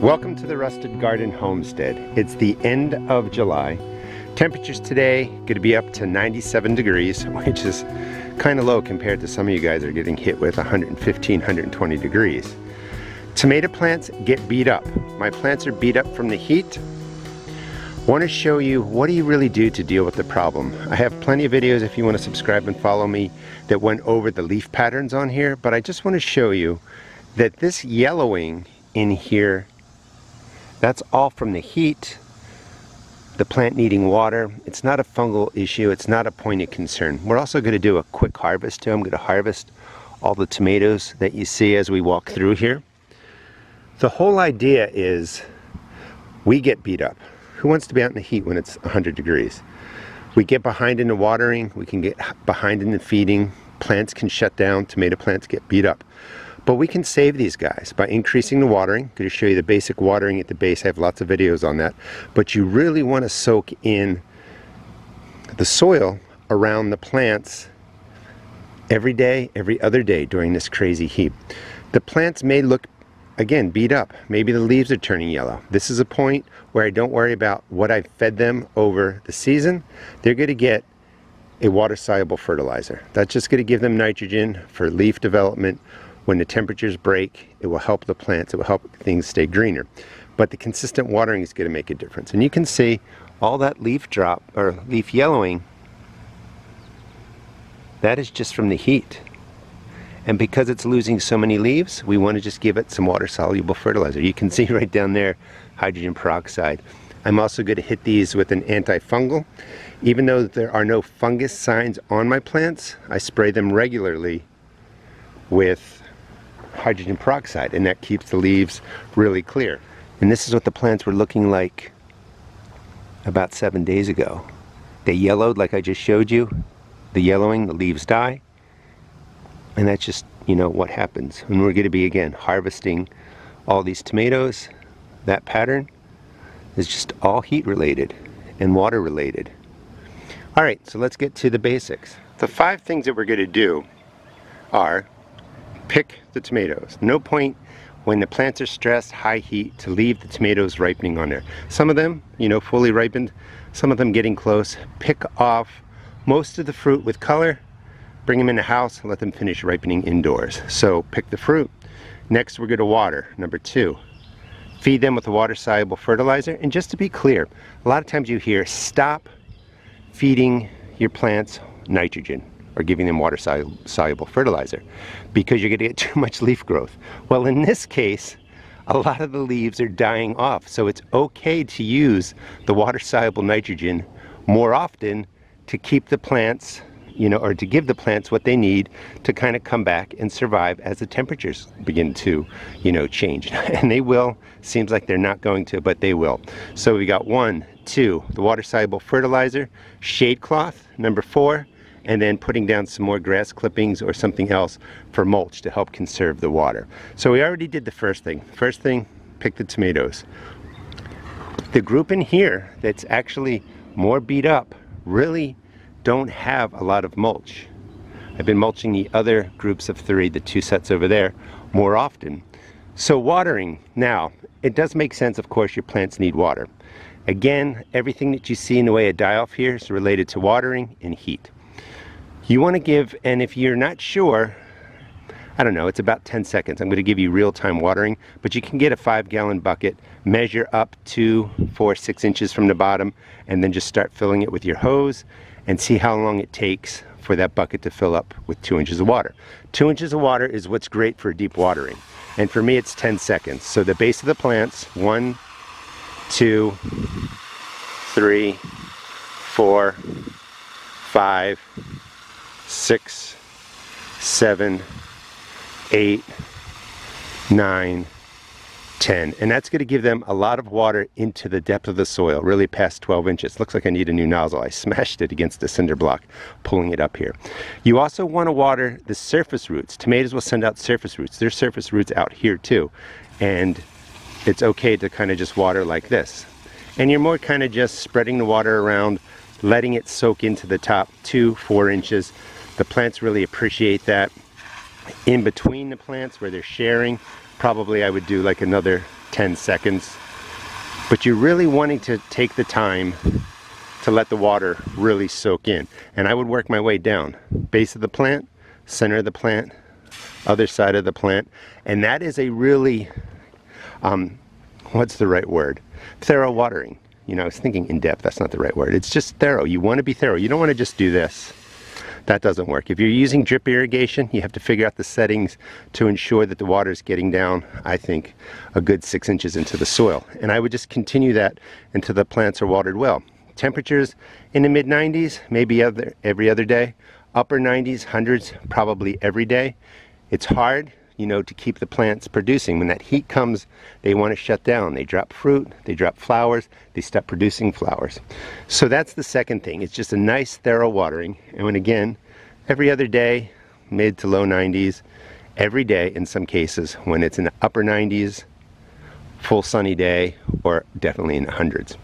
Welcome to the Rusted Garden Homestead. It's the end of July. Temperatures today going to be up to 97 degrees, which is kind of low compared to some of you guys are getting hit with 115, 120 degrees. Tomato plants get beat up. My plants are beat up from the heat. I want to show you what do you really do to deal with the problem. I have plenty of videos if you want to subscribe and follow me that went over the leaf patterns on here, but I just want to show you that this yellowing in here, that's all from the heat, the plant needing water. It's not a fungal issue, it's not a point of concern. We're also going to do a quick harvest too. I'm going to harvest all the tomatoes that you see as we walk through here. The whole idea is we get beat up. Who wants to be out in the heat when it's 100 degrees? We get behind in the watering, we can get behind in the feeding, plants can shut down, tomato plants get beat up. But we can save these guys by increasing the watering. I'm going to show you the basic watering at the base. I have lots of videos on that. But you really want to soak in the soil around the plants every day, every other day during this crazy heat. The plants may look, again, beat up. Maybe the leaves are turning yellow. This is a point where I don't worry about what I've fed them over the season. They're going to get a water-soluble fertilizer. That's just going to give them nitrogen for leaf development. When the temperatures break, it will help the plants, it will help things stay greener. But the consistent watering is going to make a difference. And you can see all that leaf drop or leaf yellowing, that is just from the heat. And because it's losing so many leaves, we want to just give it some water-soluble fertilizer. You can see right down there, hydrogen peroxide. I'm also going to hit these with an antifungal. Even though there are no fungus signs on my plants, I spray them regularly with hydrogen peroxide, and that keeps the leaves really clear. And this is what the plants were looking like about 7 days ago. They yellowed like I just showed you. The yellowing, the leaves die, and that's just, you know, what happens. And we're going to be, again, harvesting all these tomatoes. That pattern is just all heat related and water related. All right, so let's get to the basics. The five things that we're going to do are pick the tomatoes. No point when the plants are stressed, high heat, to leave the tomatoes ripening on there. Some of them, you know, fully ripened, some of them getting close. Pick off most of the fruit with color, bring them in the house, and let them finish ripening indoors. So pick the fruit. Next, we're going to water. Number two, feed them with a water-soluble fertilizer. And just to be clear, a lot of times you hear stop feeding your plants nitrogen or giving them water-soluble fertilizer because you're going to get too much leaf growth. Well, in this case, a lot of the leaves are dying off, so it's okay to use the water-soluble nitrogen more often to keep the plants, you know, or to give the plants what they need to kind of come back and survive as the temperatures begin to, you know, change. And they will. Seems like they're not going to, but they will. So we got 1, 2, the water-soluble fertilizer, shade cloth, number 4, and then putting down some more grass clippings or something else for mulch to help conserve the water. So we already did the first thing. First thing, pick the tomatoes. The group in here that's actually more beat up really don't have a lot of mulch. I've been mulching the other groups of three, the two sets over there, more often. So watering, now, it does make sense, of course, your plants need water. Again, everything that you see in the way of die-off here is related to watering and heat. You want to give, and if you're not sure, I don't know, it's about 10 seconds. I'm going to give you real-time watering, but you can get a 5-gallon bucket, measure up 2, 4, 6 inches from the bottom, and then just start filling it with your hose and see how long it takes for that bucket to fill up with 2 inches of water. 2 inches of water is what's great for deep watering, and for me it's 10 seconds. So the base of the plants, 1, 2, 3, 4, 5, 6, 7, 8, 9, 10, and that's going to give them a lot of water into the depth of the soil, really past 12 inches. Looks like I need a new nozzle. I smashed it against the cinder block, pulling it up here. You also want to water the surface roots. Tomatoes will send out surface roots. There's surface roots out here too, and it's okay to kind of just water like this. And you're more kind of just spreading the water around, letting it soak into the top 2, 4 inches. The plants really appreciate that. In between the plants where they're sharing, probably I would do like another 10 seconds, but you're really wanting to take the time to let the water really soak in. And I would work my way down, base of the plant, center of the plant, other side of the plant, and that is a really, what's the right word? Thorough watering. You know, I was thinking in depth, that's not the right word. It's just thorough. You want to be thorough. You don't want to just do this. That doesn't work. If you're using drip irrigation, you have to figure out the settings to ensure that the water is getting down, I think, a good 6 inches into the soil. And I would just continue that until the plants are watered well. Temperatures in the mid-90s, maybe every other day. Upper 90s, hundreds, probably every day. It's hard, you know, to keep the plants producing. When that heat comes, they want to shut down. They drop fruit, they drop flowers, they stop producing flowers. So that's the second thing. It's just a nice thorough watering. And when, again, every other day, mid to low 90s, every day in some cases, when it's in the upper 90s, full sunny day, or definitely in the hundreds.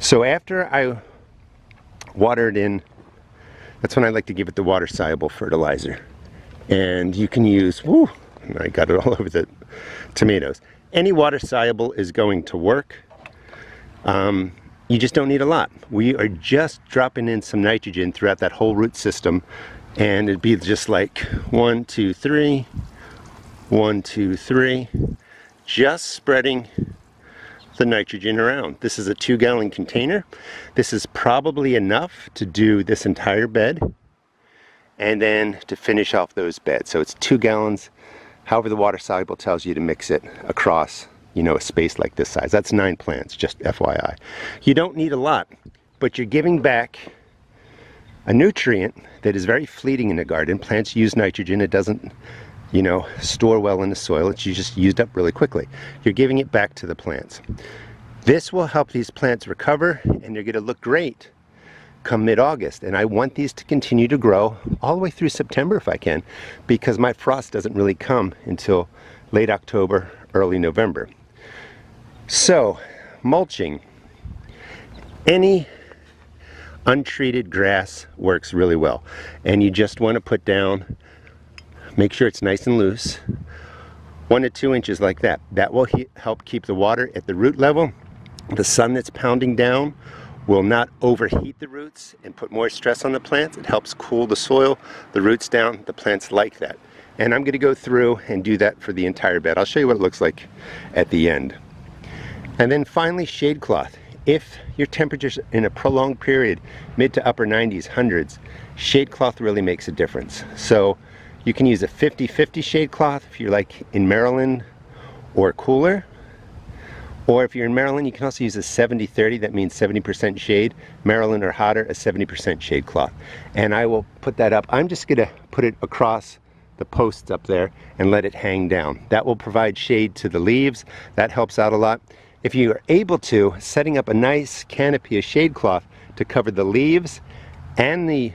So after I watered in, that's when I like to give it the water-soluble fertilizer. And you can use, woo, I got it all over the tomatoes. Any water-soluble is going to work. You just don't need a lot. We are just dropping in some nitrogen throughout that whole root system, and it'd be just like 1, 2, 3, 1, 2, 3, just spreading the nitrogen around. This is a 2-gallon container. This is probably enough to do this entire bed and then to finish off those beds. So it's 2 gallons, however the water soluble tells you to mix it across, you know, a space like this size. That's 9 plants, just FYI. You don't need a lot, but you're giving back a nutrient that is very fleeting in the garden. Plants use nitrogen. It doesn't, you know, store well in the soil. It's just used up really quickly. You're giving it back to the plants. This will help these plants recover, and they're going to look great come mid-August, and I want these to continue to grow all the way through September if I can, because my frost doesn't really come until late October, early November. So, mulching. Any untreated grass works really well, and you just want to put down, make sure it's nice and loose, 1 to 2 inches like that. That will help keep the water at the root level. The sun that's pounding down will not overheat the roots and put more stress on the plants. It helps cool the soil, the roots down. The plants like that. And I'm going to go through and do that for the entire bed. I'll show you what it looks like at the end. And then finally, shade cloth. If your temperature's in a prolonged period, mid to upper 90s, hundreds, shade cloth really makes a difference. So you can use a 50-50 shade cloth if you're like in Maryland or cooler. Or if you're in Maryland, you can also use a 70-30, that means 70% shade. Maryland or hotter, a 70% shade cloth. And I will put that up. I'm just gonna put it across the posts up there and let it hang down. That will provide shade to the leaves. That helps out a lot. If you are able to, setting up a nice canopy of shade cloth to cover the leaves and the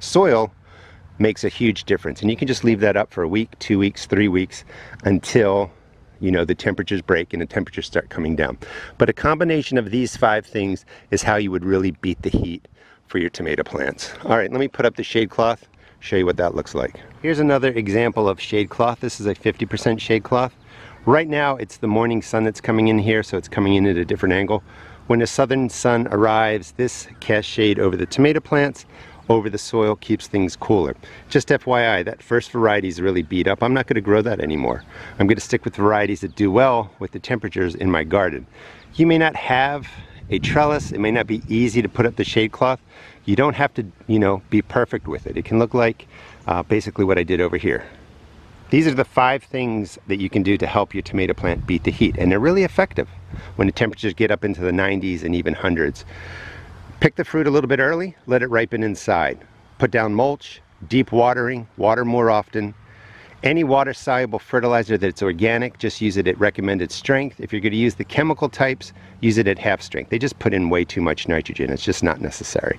soil makes a huge difference. And you can just leave that up for a week, 2 weeks, 3 weeks, until, you know, the temperatures break and the temperatures start coming down. But a combination of these 5 things is how you would really beat the heat for your tomato plants. All right, let me put up the shade cloth, show you what that looks like. Here's another example of shade cloth. This is a 50% shade cloth. Right now, it's the morning sun that's coming in here, so it's coming in at a different angle. When the southern sun arrives, this casts shade over the tomato plants, over the soil, keeps things cooler. Just FYI, that first variety is really beat up. I'm not going to grow that anymore. I'm going to stick with varieties that do well with the temperatures in my garden. You may not have a trellis. It may not be easy to put up the shade cloth. You don't have to, you know, be perfect with it. It can look like basically what I did over here. These are the 5 things that you can do to help your tomato plant beat the heat, and they're really effective when the temperatures get up into the 90s and even hundreds. Pick the fruit a little bit early, let it ripen inside. Put down mulch, deep watering, water more often. Any water-soluble fertilizer that's organic, just use it at recommended strength. If you're going to use the chemical types, use it at half strength. They just put in way too much nitrogen. It's just not necessary.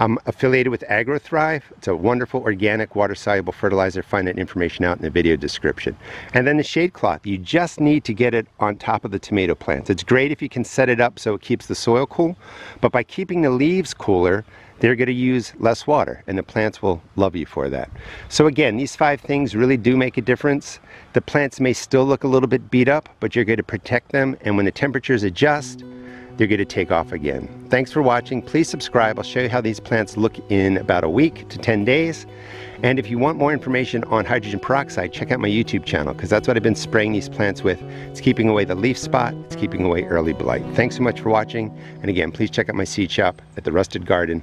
I'm affiliated with Agrothrive. It's a wonderful organic water-soluble fertilizer. Find that information out in the video description. And then the shade cloth. You just need to get it on top of the tomato plants. It's great if you can set it up so it keeps the soil cool, but by keeping the leaves cooler, they're going to use less water, and the plants will love you for that. So again, these 5 things really do make a difference. The plants may still look a little bit beat up, but you're going to protect them, and when the temperatures adjust, they're going to take off again. Thanks for watching. Please subscribe. I'll show you how these plants look in about a week to 10 days. And if you want more information on hydrogen peroxide, check out my YouTube channel, because that's what I've been spraying these plants with. It's keeping away the leaf spot. It's keeping away early blight. Thanks so much for watching. And again, please check out my seed shop at therustedgarden.com.